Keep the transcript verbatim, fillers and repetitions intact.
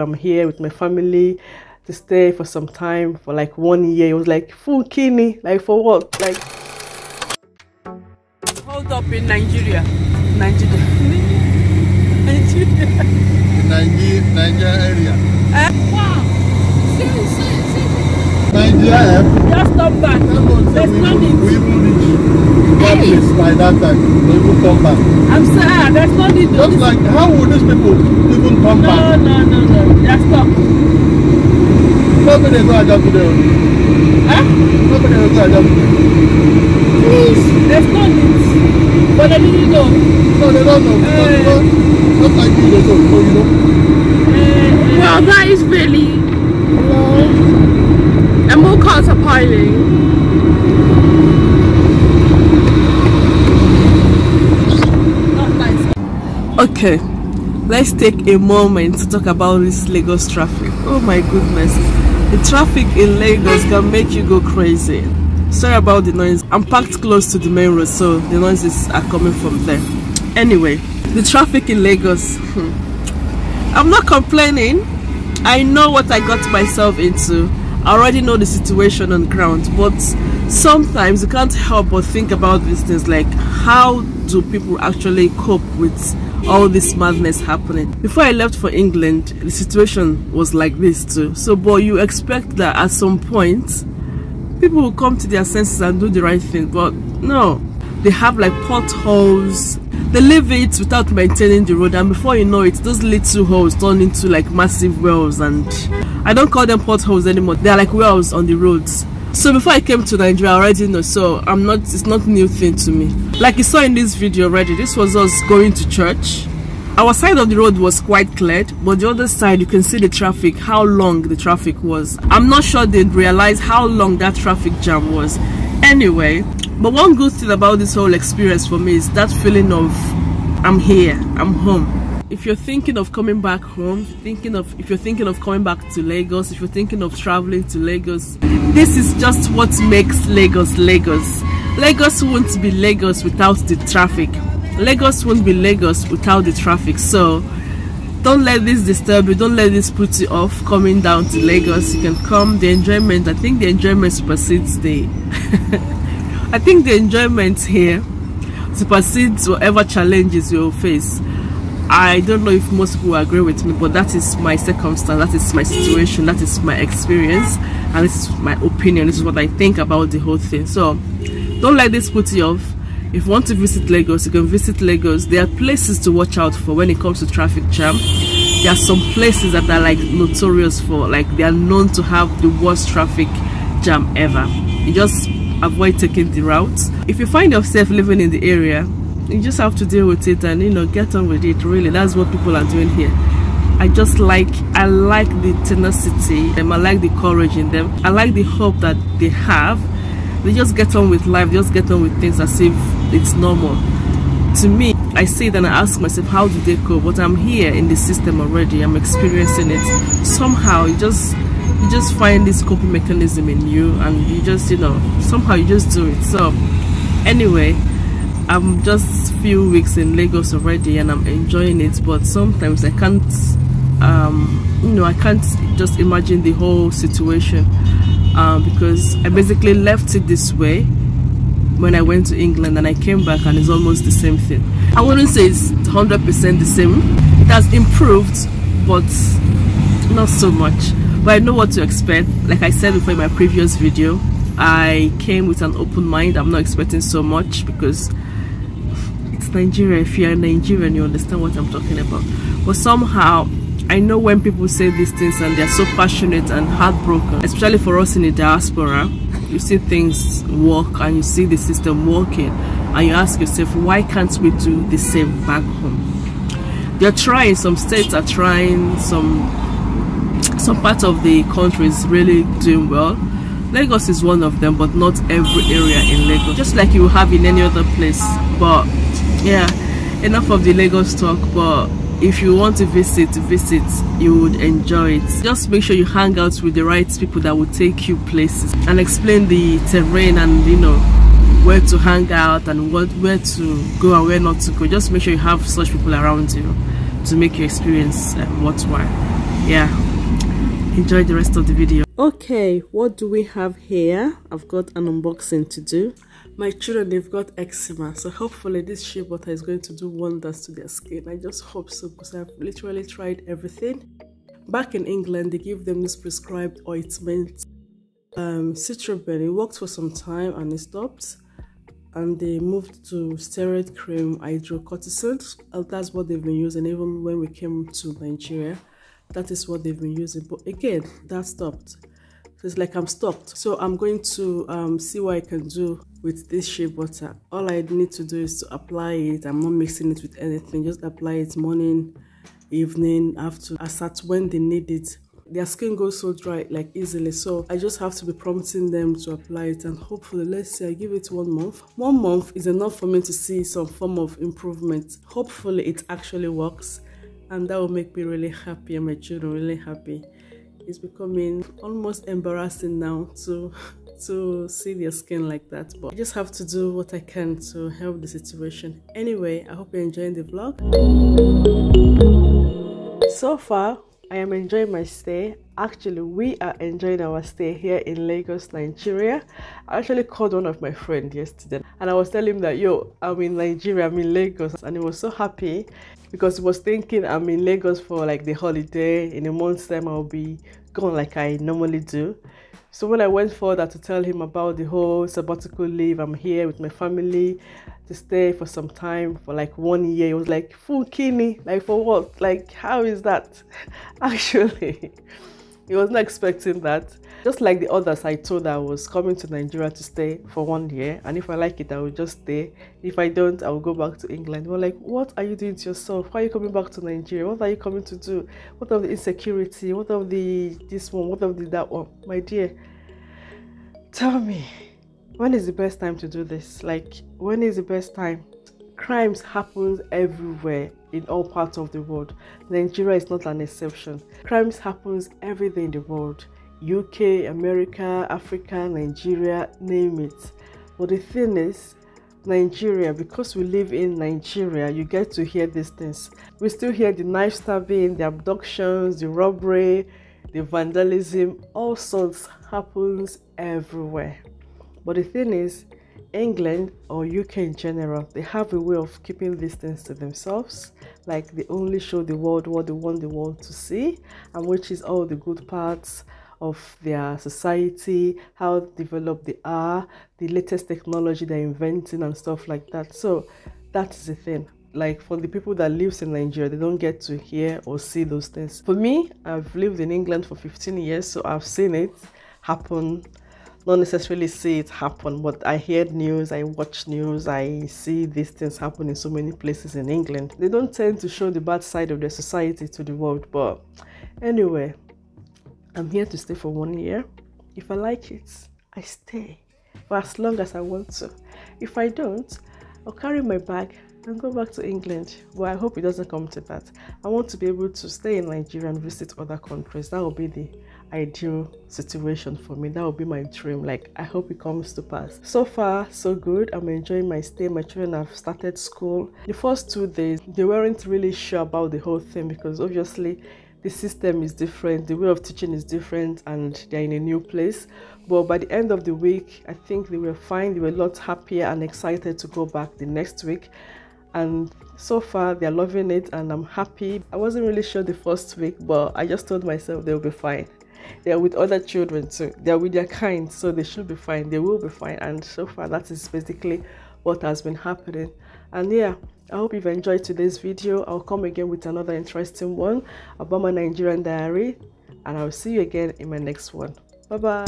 I'm here with my family to stay for some time, for like one year. It was like, Funkini, like for what? Like, hold up in Nigeria. Nigeria. Nigeria. Nigeria, Nigeria area. Uh, wow. See, see, see. Nigeria. Just stop back. There's nothing. We will reach. What is by that time? They will come back. I'm sorry, that's not it. Just like, how would these people even come no, back? No, no, no, no. That's not. Nobody will go and jump today. Huh? Nobody will go and jump today. Please, there's no need. But I didn't know. No, they don't know. Uh, not, not, not like you, they don't know, you know. Well, that is really... Hello? And more cars are piling. Not nice. Okay, let's take a moment to talk about this Lagos traffic. Oh my goodness. The traffic in Lagos can make you go crazy. Sorry about the noise. I'm parked close to the main road, so the noises are coming from there. Anyway, the traffic in Lagos. I'm not complaining. I know what I got myself into. I already know the situation on ground, but sometimes you can't help but think about these things, like how do people actually cope with all this madness happening. Before I left for England, the situation was like this too. So, but you expect that at some point people will come to their senses and do the right thing, but no, they have like potholes. They leave it without maintaining the road, and before you know it, those little holes turn into like massive wells. And I don't call them potholes anymore, they're like wells on the roads. So before I came to Nigeria, I already know, so I'm not, it's not new thing to me. Like you saw in this video already, this was us going to church. Our side of the road was quite cleared, but the other side, you can see the traffic, how long the traffic was. I'm not sure they'd realize how long that traffic jam was. Anyway, but one good thing about this whole experience for me is that feeling of, I'm here, I'm home. If you're thinking of coming back home, thinking of if you're thinking of coming back to Lagos, if you're thinking of traveling to Lagos, this is just what makes Lagos Lagos. Lagos won't be Lagos without the traffic. Lagos won't be Lagos without the traffic. So don't let this disturb you, don't let this put you off coming down to Lagos. You can come, the enjoyment, I think the enjoyment supersedes the I think the enjoyment here supersedes whatever challenges you'll face. I don't know if most people agree with me, but that is my circumstance, that is my situation, that is my experience, and this is my opinion, this is what I think about the whole thing. So don't let this put you off. If you want to visit Lagos, you can visit Lagos. There are places to watch out for when it comes to traffic jam. There are some places that are like notorious for, like they are known to have the worst traffic jam ever. You just avoid taking the route. If you find yourself living in the area, you just have to deal with it and, you know, get on with it. Really, that's what people are doing here. I just like, I like the tenacity them, I like the courage in them, I like the hope that they have. They just get on with life, they just get on with things as if it's normal. To me, I say it and I ask myself, how do they cope? But I'm here in the system already, I'm experiencing it. Somehow you just you just find this coping mechanism in you, and you just, you know, somehow you just do it. So anyway, I'm just few weeks in Lagos already and I'm enjoying it, but sometimes I can't, um, you know, I can't just imagine the whole situation, uh, because I basically left it this way when I went to England and I came back, and it's almost the same thing. I wouldn't say it's one hundred percent the same. It has improved, but not so much. But I know what to expect. Like I said before in my previous video, I came with an open mind. I'm not expecting so much because it's Nigeria. If you're Nigerian, you understand what I'm talking about. But somehow, I know when people say these things and they're so passionate and heartbroken, especially for us in the diaspora, you see things work and you see the system working, and you ask yourself, why can't we do the same back home? They're trying, some states are trying, some, some parts of the country is really doing well. Lagos is one of them, but not every area in Lagos, just like you have in any other place. But yeah, enough of the Lagos talk. But if you want to visit, visit, you would enjoy it. Just make sure you hang out with the right people that will take you places and explain the terrain, and you know where to hang out and what, where to go and where not to go. Just make sure you have such people around you to make your experience um, worthwhile. yeah, enjoy the rest of the video. Okay, what do we have here? I've got an unboxing to do. My children, they've got eczema, so hopefully this shea butter is going to do wonders to their skin. I just hope so, because I've literally tried everything. Back in England, they give them this prescribed ointment, um, Citroben. It worked for some time and it stopped, and they moved to steroid cream hydrocortisone. That's what they've been using. Even when we came to Nigeria, that is what they've been using, but again, that stopped. So it's like I'm stopped. So I'm going to um, see what I can do with this shea butter. All I need to do is to apply it. I'm not mixing it with anything, just apply it morning, evening, after, as at when they need it. Their skin goes so dry like easily, so I just have to be prompting them to apply it, and hopefully, let's say I give it one month. One month is enough for me to see some form of improvement. Hopefully it actually works, and that will make me really happy and my children really happy. It's becoming almost embarrassing now to to see their skin like that, but I just have to do what I can to help the situation. Anyway, I hope you're enjoying the vlog. So far, I am enjoying my stay. Actually, we are enjoying our stay here in Lagos, Nigeria. I actually called one of my friends yesterday, and I was telling him that, yo, I'm in Nigeria, I'm in Lagos, and he was so happy because he was thinking I'm in Lagos for like the holiday. In a month's time, I'll be gone like I normally do. So when I went further to tell him about the whole sabbatical leave, I'm here with my family to stay for some time for like one year. He was like, Funkini, like for what? Like, how is that? Actually, he was not expecting that. Just like the others, I told I was coming to Nigeria to stay for one year. And if I like it, I will just stay. If I don't, I will go back to England. We're like, what are you doing to yourself? Why are you coming back to Nigeria? What are you coming to do? What of the insecurity? What of the this one? What of the that one? My dear, tell me, when is the best time to do this? Like, when is the best time? Crimes happen everywhere in all parts of the world. Nigeria is not an exception. Crimes happen everywhere in the world. U K, America, Africa, Nigeria, name it. But the thing is, Nigeria, because we live in Nigeria, you get to hear these things. We still hear the knife stabbing, the abductions, the robbery, the vandalism, all sorts happens everywhere. But the thing is, England or U K in general, they have a way of keeping these things to themselves. Like, they only show the world what they want the world to see, and which is all the good parts of their society, how developed they are, the latest technology they're inventing and stuff like that. So that is the thing. Like, for the people that lives in Nigeria, they don't get to hear or see those things. For me, I've lived in England for fifteen years, so I've seen it happen. Not necessarily see it happen, but I hear news, I watch news, I see these things happen in so many places in England. They don't tend to show the bad side of their society to the world, but anyway, I'm here to stay for one year. If I like it, I stay for as long as I want to. If I don't, I'll carry my bag and go back to England. Well, I hope it doesn't come to that. I want to be able to stay in Nigeria and visit other countries. That will be the ideal situation for me. That would be my dream. Like, I hope it comes to pass. So far, so good. I'm enjoying my stay. My children have started school. The first two days, they weren't really sure about the whole thing, because obviously the system is different, the way of teaching is different, and they're in a new place. But by the end of the week, I think they were fine. They were a lot happier and excited to go back the next week. And so far, they're loving it, and I'm happy. I wasn't really sure the first week, but I just told myself they'll be fine. They're with other children too. They're with their kind, so they should be fine. They will be fine. And so far, that is basically what has been happening. And yeah, I hope you've enjoyed today's video. I'll come again with another interesting one about my Nigerian diary, and I'll see you again in my next one. Bye bye.